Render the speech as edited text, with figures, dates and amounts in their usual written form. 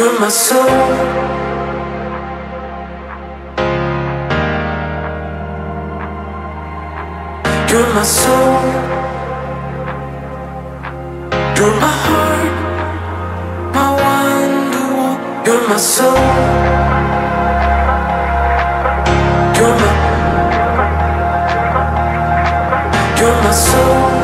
through my soul. Through my soul, through my heart, my wonderwall. Through my soul, through my soul.